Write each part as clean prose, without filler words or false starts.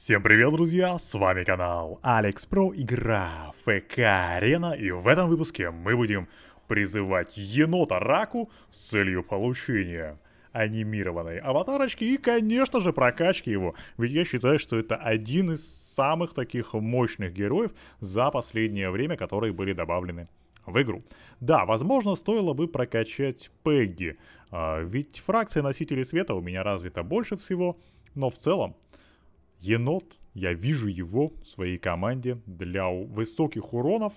Всем привет, друзья, с вами канал AlexPro, игра АФК Арена, и в этом выпуске мы будем призывать енота Раку с целью получения анимированной аватарочки и, конечно же, прокачки его, ведь я считаю, что это один из самых таких мощных героев за последнее время, которые были добавлены в игру. Да, возможно, стоило бы прокачать Пегги, ведь фракция носителей света у меня развита больше всего, но в целом енот, я вижу его в своей команде для высоких уронов.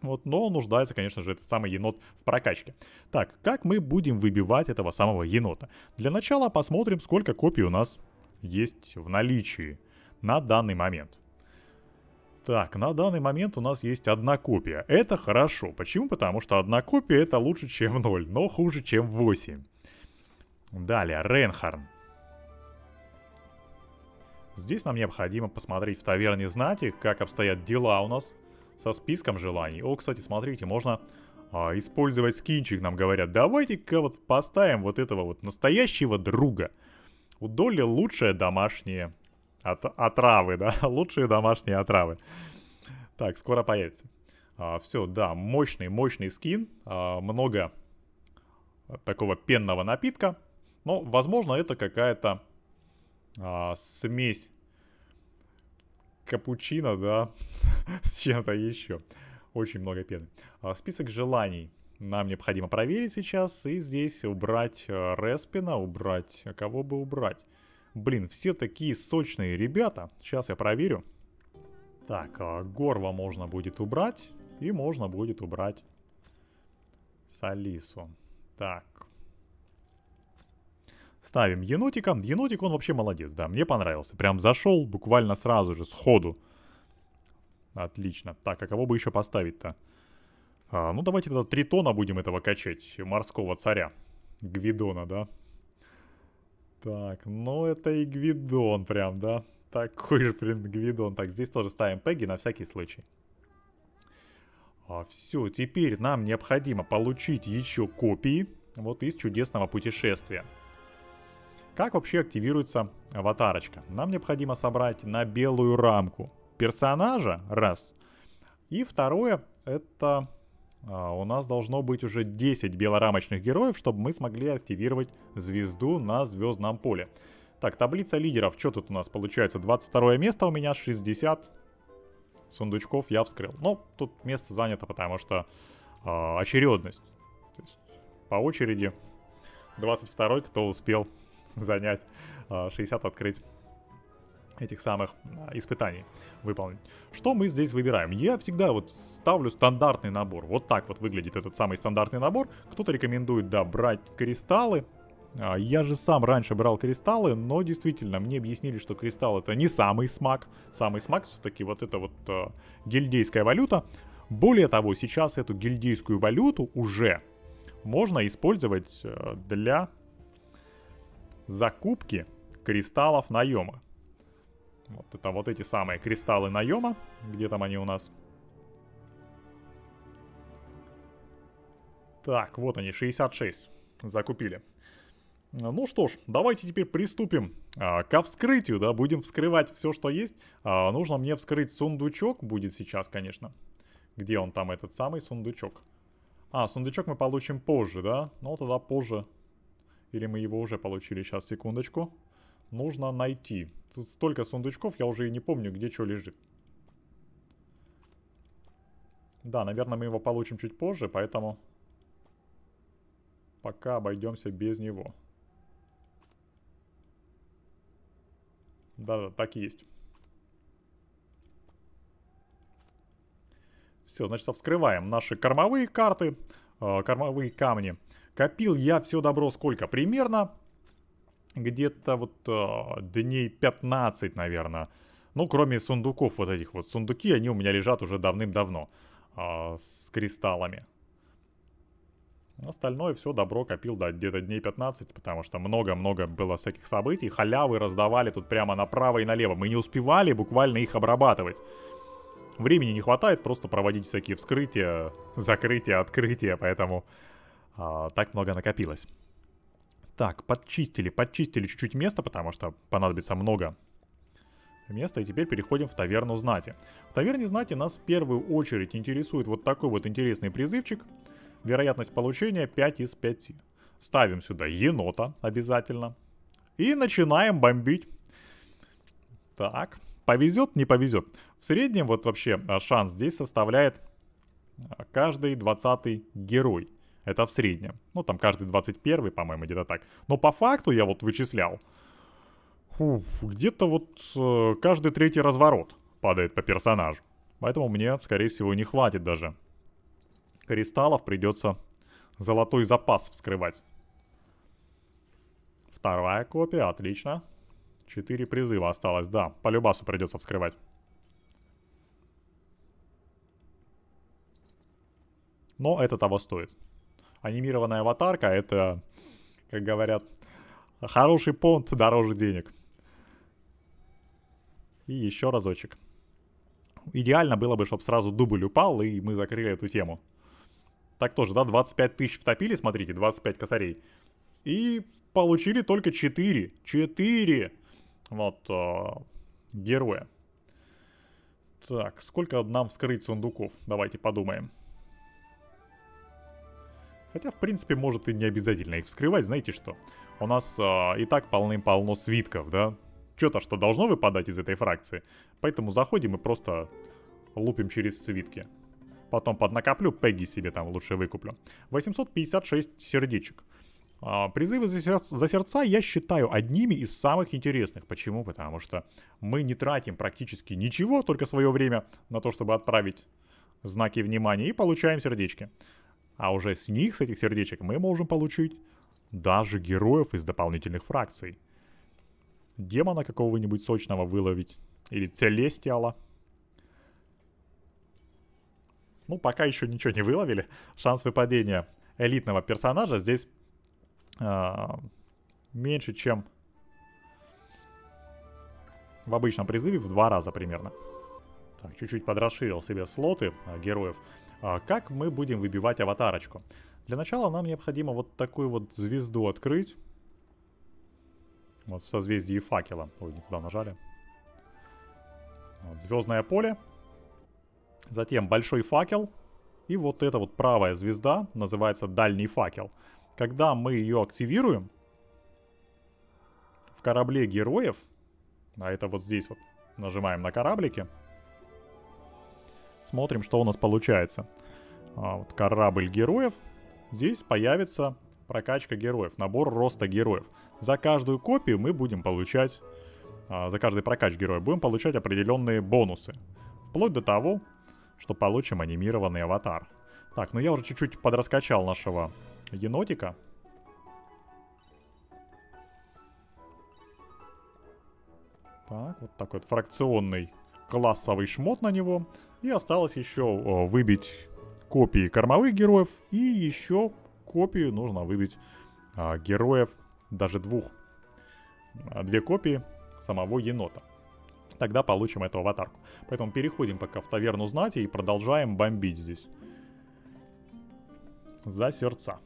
Вот, но нуждается, конечно же, этот самый енот в прокачке. Так, как мы будем выбивать этого самого енота? Для начала посмотрим, сколько копий у нас есть в наличии на данный момент. Так, на данный момент у нас есть одна копия. Это хорошо. Почему? Потому что одна копия это лучше, чем 0, но хуже, чем 8. Далее, Рэнхарн. Здесь нам необходимо посмотреть в таверне знати, как обстоят дела у нас со списком желаний. О, кстати, смотрите, можно использовать скинчик, нам говорят. Давайте-ка вот поставим вот этого вот настоящего друга. У Долли лучшие домашние отравы, да? Лучшие домашние отравы. Так, скоро появится. Все, да, мощный скин. Много такого пенного напитка. Но, возможно, это какая-то... смесь капучино, да, с чем-то еще. Очень много пены. Список желаний нам необходимо проверить сейчас. И здесь убрать Респина, убрать... Кого бы убрать? Блин, все такие сочные ребята. Сейчас я проверю. Так, Горва можно будет убрать. И можно будет убрать Салису. Так. Ставим енотика. Енотик, он вообще молодец, да, мне понравился. Прям зашел буквально сразу же, сходу. Отлично. Так, а кого бы еще поставить-то? Ну, давайте тогда тритона будем этого качать. Морского царя. Гвидона, да? Так, ну это и Гвидон прям, да? Такой же, блин, Гвидон. Так, здесь тоже ставим Пегги на всякий случай. Все, теперь нам необходимо получить еще копии. Вот из чудесного путешествия. Как вообще активируется аватарочка? Нам необходимо собрать на белую рамку персонажа, раз. И второе, это у нас должно быть уже 10 белорамочных героев, чтобы мы смогли активировать звезду на звездном поле. Так, таблица лидеров. Что тут у нас получается? 22 место у меня, 60 сундучков я вскрыл. Но тут место занято, потому что очередность. То есть по очереди 22-й, кто успел... занять, 60 открыть этих самых испытаний, выполнить. Что мы здесь выбираем? Я всегда вот ставлю стандартный набор. Вот так вот выглядит этот самый стандартный набор. Кто-то рекомендует, да, брать кристаллы. Я же сам раньше брал кристаллы, но действительно мне объяснили, что кристалл это не самый смак. Самый смак все-таки вот это вот гильдейская валюта. Более того, сейчас эту гильдейскую валюту уже можно использовать для... закупки кристаллов наема. Вот это вот эти самые кристаллы наема. Где там они у нас? Так, вот они, 66. Закупили. Ну что ж, давайте теперь приступим ко вскрытию, да. Будем вскрывать все, что есть. Нужно мне вскрыть сундучок. Будет сейчас, конечно. Где он там, этот самый сундучок? А, сундучок мы получим позже, да? Ну, тогда позже... Или мы его уже получили? Сейчас, секундочку. Нужно найти. Тут столько сундучков, я уже и не помню, где что лежит. Да, наверное, мы его получим чуть позже, поэтому пока обойдемся без него. Да-да, так и есть. Все, значит, вскрываем наши кормовые карты, кормовые камни. Копил я все добро сколько? Примерно где-то вот дней 15, наверное. Ну, кроме сундуков вот этих вот. Сундуки, они у меня лежат уже давным-давно с кристаллами. Остальное все добро копил, да, где-то дней 15, потому что много-много было всяких событий. Халявы раздавали тут прямо направо и налево. Мы не успевали буквально их обрабатывать. Времени не хватает просто проводить всякие вскрытия, закрытия, открытия, поэтому... так много накопилось. Так, подчистили чуть-чуть место, потому что понадобится много место, и теперь переходим в таверну знати. В таверне знати нас в первую очередь интересует вот такой вот интересный призывчик. Вероятность получения 5 из 5. Ставим сюда енота обязательно. И начинаем бомбить. Так, повезет, не повезет. В среднем вот вообще шанс здесь составляет каждый 20-й герой. Это в среднем. Ну там каждый 21-й, по-моему, где-то так. Но по факту я вот вычислял. Где-то вот каждый третий разворот падает по персонажу. Поэтому мне, скорее всего, не хватит даже кристаллов. Придется золотой запас вскрывать. Вторая копия, отлично. 4 призыва осталось, да. По любасу придется вскрывать. Но это того стоит. Анимированная аватарка — это, как говорят, хороший понт дороже денег. И еще разочек. Идеально было бы, чтобы сразу дубль упал, и мы закрыли эту тему. Так тоже, да, 25 тысяч втопили, смотрите, 25 косарей. И получили только 4. 4! Вот, героя. Так, сколько нам вскрыть сундуков? Давайте подумаем. Хотя, в принципе, может и не обязательно их вскрывать, знаете что? У нас и так полным-полно свитков, да? Что-то, что должно выпадать из этой фракции. Поэтому заходим и просто лупим через свитки. Потом поднакоплю, пеги себе там лучше выкуплю. 856 сердечек. Призывы за сердца я считаю одними из самых интересных. Почему? Потому что мы не тратим практически ничего, только свое время, на то, чтобы отправить знаки внимания, и получаем сердечки. А уже с них, с этих сердечек, мы можем получить даже героев из дополнительных фракций. Демона какого-нибудь сочного выловить. Или Целестиала. Ну, пока еще ничего не выловили. Шанс выпадения элитного персонажа здесь меньше, чем в обычном призыве, в 2 раза примерно. Так, чуть-чуть подрасширил себе слоты героев. Как мы будем выбивать аватарочку? Для начала нам необходимо вот такую вот звезду открыть. Вот в созвездии факела. Ой, не туда нажали. Вот, звездное поле. Затем большой факел. И вот эта вот правая звезда называется дальний факел. Когда мы ее активируем, в корабле героев, а это вот здесь вот нажимаем на кораблики, смотрим, что у нас получается. Вот корабль героев. Здесь появится прокачка героев, набор роста героев. За каждую копию мы будем получать, за каждый прокач героя будем получать определенные бонусы. Вплоть до того, что получим анимированный аватар. Так, ну я уже чуть-чуть подраскачал нашего енотика. Так, вот такой вот фракционный классовый шмот на него. И осталось еще выбить копии кормовых героев. И еще копию нужно выбить героев, даже 2. 2 копии самого енота. Тогда получим эту аватарку. Поэтому переходим пока в таверну знати и продолжаем бомбить здесь. За сердца.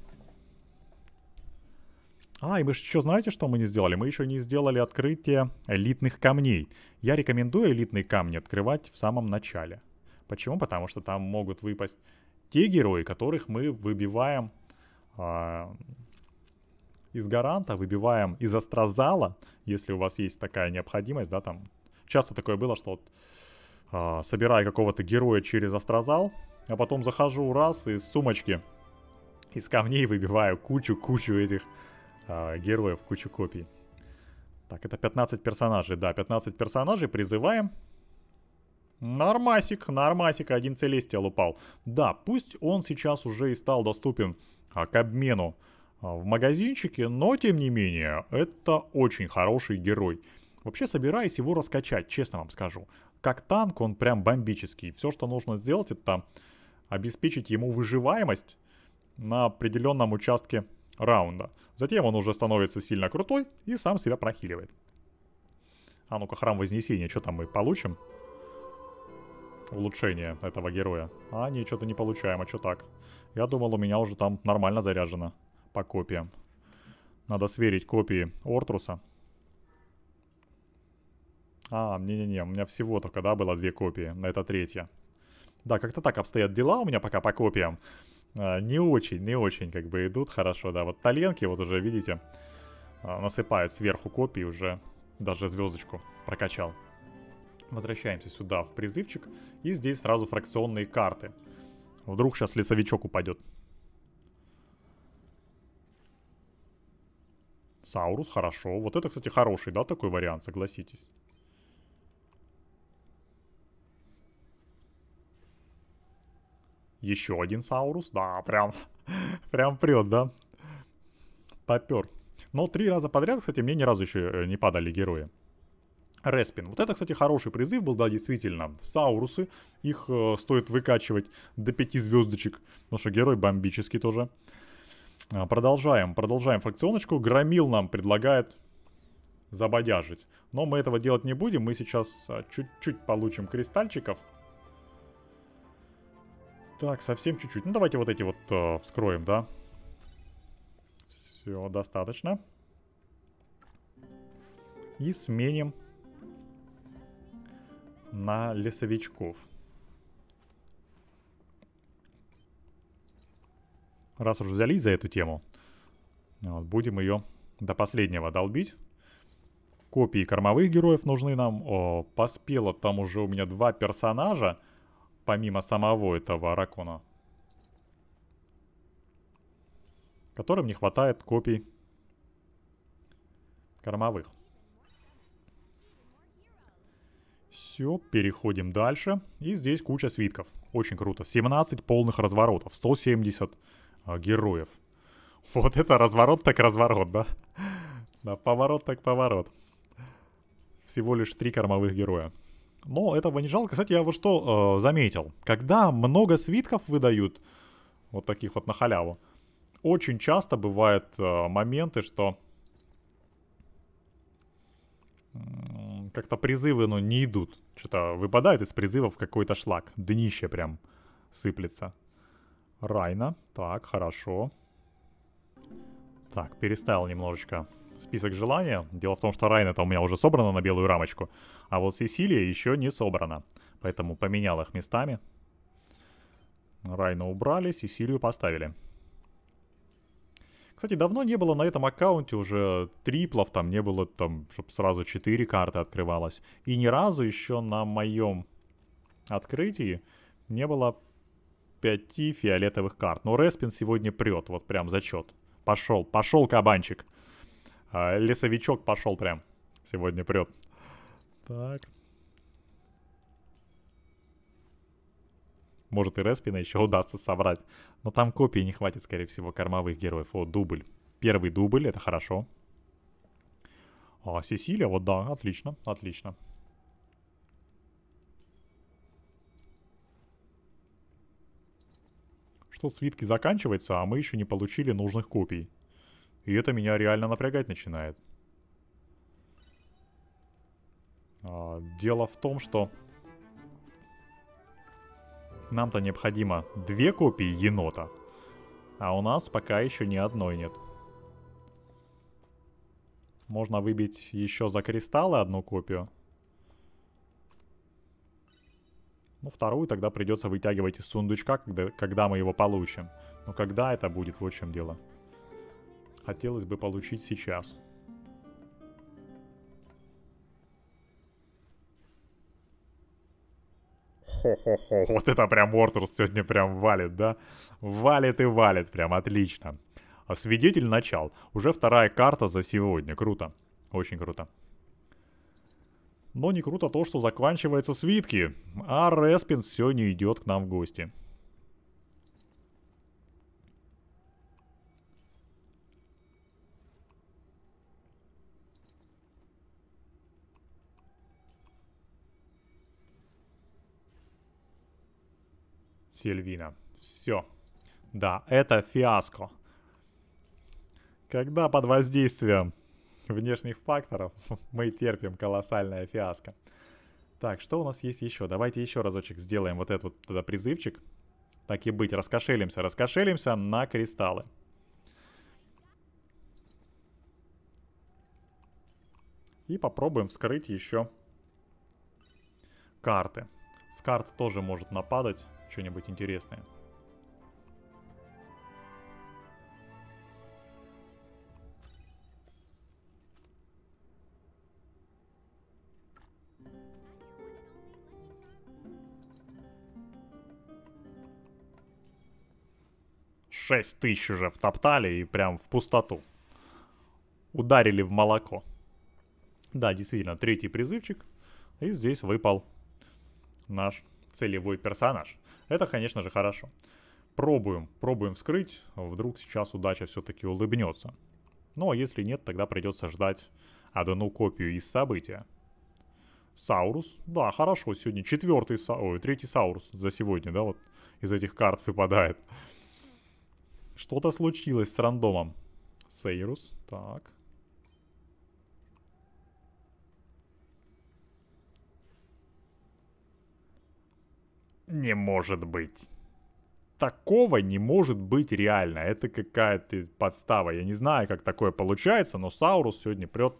А, и мы еще, знаете, что мы не сделали? Мы еще не сделали открытие элитных камней. Я рекомендую элитные камни открывать в самом начале. Почему? Потому что там могут выпасть те герои, которых мы выбиваем из гаранта, выбиваем из астрозала, если у вас есть такая необходимость, да, там. Часто такое было, что вот, собираю какого-то героя через астрозал, а потом захожу раз из сумочки, из камней выбиваю кучу этих героев, кучу копий. Так, это 15 персонажей, да, 15 персонажей призываем. Нормасик, нормасик, один Целестиал упал. Да, пусть он сейчас уже и стал доступен к обмену в магазинчике, но тем не менее, это очень хороший герой. Вообще собираюсь его раскачать, честно вам скажу. Как танк он прям бомбический. Все, что нужно сделать, это обеспечить ему выживаемость на определенном участке раунда. Затем он уже становится сильно крутой и сам себя прохиливает. А ну-ка, храм Вознесения, что там мы получим? Улучшение этого героя. А, не, что-то не получаем, а что так? Я думал, у меня уже там нормально заряжено по копиям. Надо сверить копии Ортруса. А, не-не-не, у меня всего только, да, было 2 копии. Это третья. Да, как-то так обстоят дела у меня пока по копиям. Не очень, как бы, идут хорошо, да. Вот таленки, вот уже, видите, насыпают сверху копии уже. Даже звездочку прокачал. Возвращаемся сюда в призывчик. И здесь сразу фракционные карты. Вдруг сейчас лесовичок упадет. Саурус, хорошо. Вот это, кстати, хороший, да, такой вариант, согласитесь. Еще один Саурус. Да, прям, прям прет, да. Попер. Но 3 раза подряд, кстати, мне ни разу еще не падали герои. Респин. Вот это, кстати, хороший призыв был, да, действительно. Саурусы. Их стоит выкачивать до 5 звездочек. Потому что герой бомбический тоже. Продолжаем фракционочку. Громил нам предлагает забодяжить. Но мы этого делать не будем. Мы сейчас чуть-чуть получим кристальчиков. Так, совсем чуть-чуть. Ну, давайте вот эти вот вскроем, да. Все, достаточно. И сменим на лесовичков. Раз уже взялись за эту тему, вот, будем ее до последнего долбить. Копии кормовых героев нужны нам. О, поспело там уже у меня 2 персонажа, помимо самого этого Ракона, которым не хватает копий кормовых. Все, переходим дальше. И здесь куча свитков. Очень круто. 17 полных разворотов. 170 героев. Вот это разворот так разворот, да? Да, поворот так поворот. Всего лишь 3 кормовых героя. Но этого не жалко. Кстати, я вот что заметил. Когда много свитков выдают, вот таких вот на халяву, очень часто бывают моменты, что как-то призывы, ну, не идут. Что-то выпадает из призывов какой-то шлак. Днище прям сыплется. Райна. Так, хорошо. Так, переставил немножечко список желания. Дело в том, что Райна-то у меня уже собрана на белую рамочку. А вот Сесилия еще не собрана. Поэтому поменял их местами. Райну убрали, Сесилию поставили. Кстати, давно не было на этом аккаунте уже триплов, там не было, там, чтобы сразу 4 карты открывалось. И ни разу еще на моем открытии не было 5 фиолетовых карт. Но Респин сегодня прет, вот прям зачет. Пошел, пошел кабанчик. Лесовичок пошел прям. Сегодня прет. Так. Может и Респина еще удастся собрать. Но там копии не хватит, скорее всего, кормовых героев. О, дубль. 1 дубль, это хорошо. А, Сесилия, вот да, отлично, отлично. Что, свитки заканчиваются, а мы еще не получили нужных копий. И это меня реально напрягать начинает. Дело в том, что... нам-то необходимо 2 копии енота, а у нас пока еще ни одной нет. Можно выбить еще за кристаллы 1 копию. Ну, 2-ю тогда придется вытягивать из сундучка, когда мы его получим. Но когда это будет, вот в чем дело. Хотелось бы получить сейчас. Хо-хо-хо, вот это прям Ортрус сегодня прям валит, да? Валит и валит, прям отлично. Свидетель начал. Уже 2-я карта за сегодня. Круто. Очень круто. Но не круто то, что заканчиваются свитки. А Респин все не идет к нам в гости. Сельвина. Все. Да, это фиаско. Когда под воздействием внешних факторов мы терпим колоссальное фиаско. Так, что у нас есть еще? Давайте еще разочек сделаем вот этот вот тогда призывчик. Так и быть, раскошелимся. Раскошелимся на кристаллы. И попробуем вскрыть еще карты. С карт тоже может нападать что-нибудь интересное. Тысяч уже втоптали и прям в пустоту. Ударили в молоко. Да, действительно, третий призывчик. И здесь выпал наш целевой персонаж. Это, конечно же, хорошо. Пробуем вскрыть. Вдруг сейчас удача все-таки улыбнется. Но если нет, тогда придется ждать одну копию из события. Саурус. Да, хорошо, сегодня третий Саурус за сегодня, да, вот из этих карт выпадает. Что-то случилось с рандомом. Сейрус. Так. Не может быть. Такого не может быть реально. Это какая-то подстава. Я не знаю, как такое получается, но Саурус сегодня прет.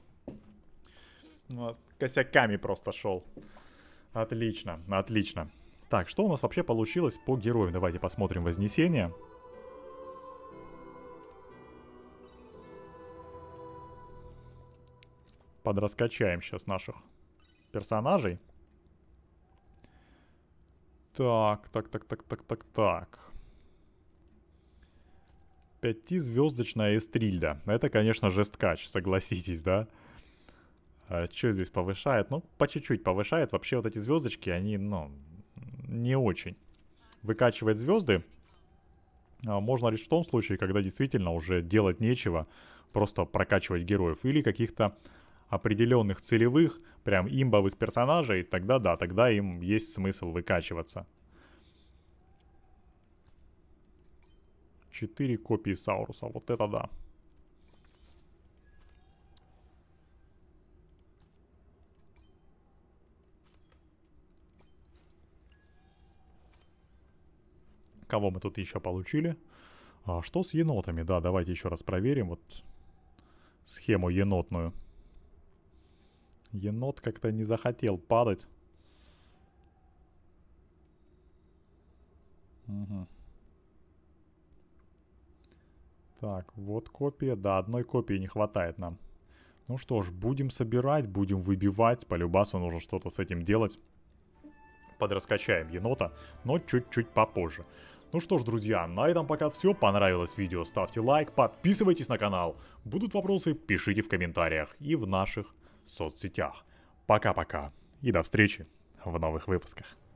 Ну, косяками просто шел. Отлично, отлично. Так, что у нас вообще получилось по героям? Давайте посмотрим Вознесение. Подраскачаем сейчас наших персонажей. Так. Пятизвездочная Эстрильда. Это, конечно, жесткач, согласитесь, да? А что здесь повышает? Ну, по чуть-чуть повышает. Вообще вот эти звездочки, они, ну, не очень. Выкачивать звезды можно лишь в том случае, когда действительно уже делать нечего. Просто прокачивать героев или каких-то определенных целевых, прям имбовых персонажей, тогда да, тогда им есть смысл выкачиваться. 4 копии Сауруса, вот это да. Кого мы тут еще получили? А что с енотами? Да, давайте еще раз проверим вот схему енотную. Енот как-то не захотел падать. Угу. Так, вот копия. Да, одной копии не хватает нам. Ну что ж, будем собирать, будем выбивать. По любасу нужно что-то с этим делать. Подраскачаем енота, но чуть-чуть попозже. Ну что ж, друзья, на этом пока все. Понравилось видео, ставьте лайк, подписывайтесь на канал. Будут вопросы, пишите в комментариях и в наших соцсетях. Пока-пока и до встречи в новых выпусках.